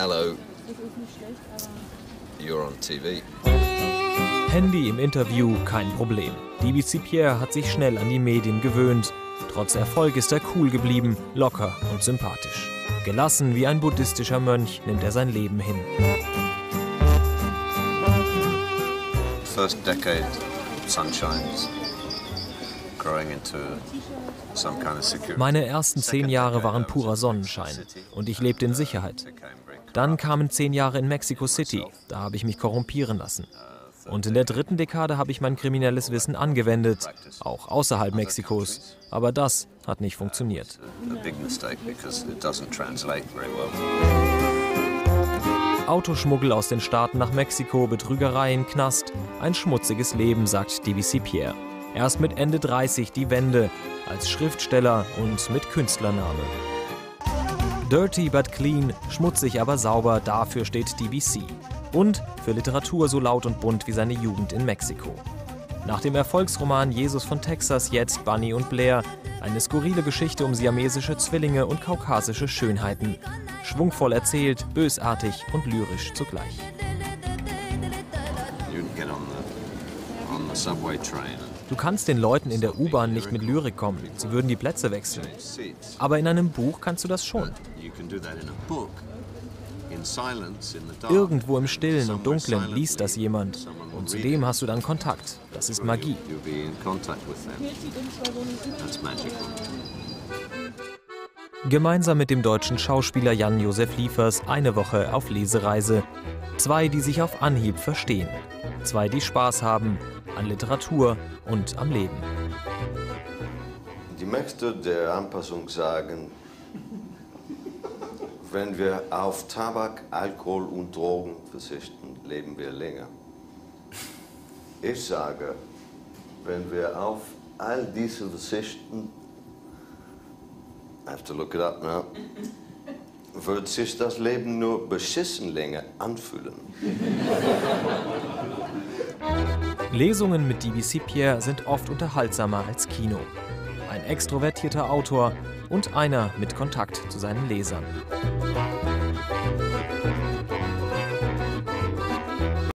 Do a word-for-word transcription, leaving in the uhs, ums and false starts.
Hallo. You're on T V. Handy im Interview, kein Problem. D B C Pierre hat sich schnell an die Medien gewöhnt. Trotz Erfolg ist er cool geblieben, locker und sympathisch. Gelassen wie ein buddhistischer Mönch nimmt er sein Leben hin. First decade, sunshines, growing into some kind of security. Meine ersten zehn Jahre waren purer Sonnenschein und ich lebte in Sicherheit. Dann kamen zehn Jahre in Mexico City, da habe ich mich korrumpieren lassen. Und in der dritten Dekade habe ich mein kriminelles Wissen angewendet, auch außerhalb Mexikos. Aber das hat nicht funktioniert. Autoschmuggel aus den Staaten nach Mexiko, Betrügerei im Knast, ein schmutziges Leben, sagt D B C Pierre. Erst mit Ende dreißig die Wende, als Schriftsteller und mit Künstlername. Dirty but clean, schmutzig aber sauber, dafür steht D B C. Und für Literatur so laut und bunt wie seine Jugend in Mexiko. Nach dem Erfolgsroman Jesus von Texas jetzt Bunny und Blair, eine skurrile Geschichte um siamesische Zwillinge und kaukasische Schönheiten. Schwungvoll erzählt, bösartig und lyrisch zugleich. Du kannst den Leuten in der U-Bahn nicht mit Lyrik kommen, sie würden die Plätze wechseln. Aber in einem Buch kannst du das schon. Irgendwo im Stillen und Dunklen liest das jemand und zu dem hast du dann Kontakt. Das ist Magie. Gemeinsam mit dem deutschen Schauspieler Jan-Josef Liefers eine Woche auf Lesereise. Zwei, die sich auf Anhieb verstehen. Zwei, die Spaß haben an Literatur und am Leben. Die Mächte der Anpassung sagen, wenn wir auf Tabak, Alkohol und Drogen verzichten, leben wir länger. Ich sage, wenn wir auf all diese verzichten, I have to look it up now, wird sich das Leben nur beschissen länger anfühlen. Lesungen mit D B C Pierre sind oft unterhaltsamer als Kino. Ein extrovertierter Autor und einer mit Kontakt zu seinen Lesern.